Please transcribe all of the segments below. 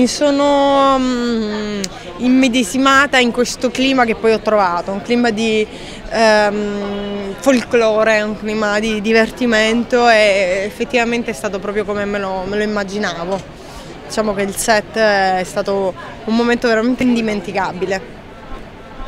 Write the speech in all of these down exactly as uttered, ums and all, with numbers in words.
mi sono um, immedesimata in questo clima che poi ho trovato, un clima di um, folklore, un clima di divertimento, e effettivamente è stato proprio come me lo, me lo immaginavo. Diciamo che il set è stato un momento veramente indimenticabile.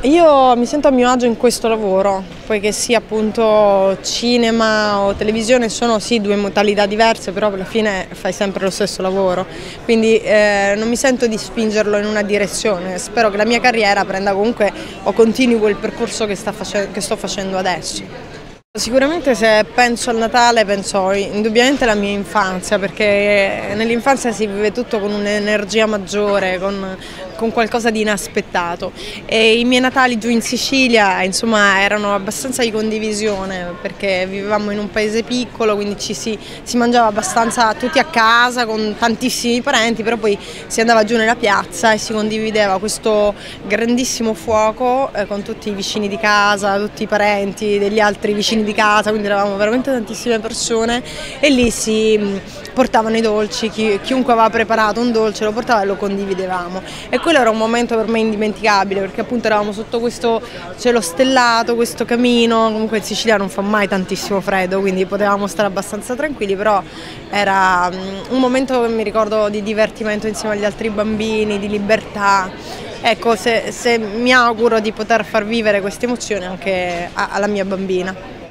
Io mi sento a mio agio in questo lavoro, poiché sia appunto cinema o televisione sono sì due modalità diverse, però alla fine fai sempre lo stesso lavoro, quindi eh, non mi sento di spingerlo in una direzione. Spero che la mia carriera prenda comunque o continui quel percorso che, sta face che sto facendo adesso. Sicuramente se penso al Natale penso indubbiamente alla mia infanzia, perché nell'infanzia si vive tutto con un'energia maggiore, con, con qualcosa di inaspettato, e i miei Natali giù in Sicilia insomma erano abbastanza di condivisione, perché vivevamo in un paese piccolo, quindi ci si, si mangiava abbastanza tutti a casa con tantissimi parenti, però poi si andava giù nella piazza e si condivideva questo grandissimo fuoco eh, con tutti i vicini di casa, tutti i parenti degli altri vicini di casa, quindi eravamo veramente tantissime persone e lì si portavano i dolci, chi, chiunque aveva preparato un dolce lo portava e lo condividevamo, e quello era un momento per me indimenticabile, perché appunto eravamo sotto questo cielo stellato, questo camino, comunque in Sicilia non fa mai tantissimo freddo, quindi potevamo stare abbastanza tranquilli, però era un momento che mi ricordo di divertimento insieme agli altri bambini, di libertà. Ecco, se, se mi auguro di poter far vivere queste emozioni anche alla mia bambina.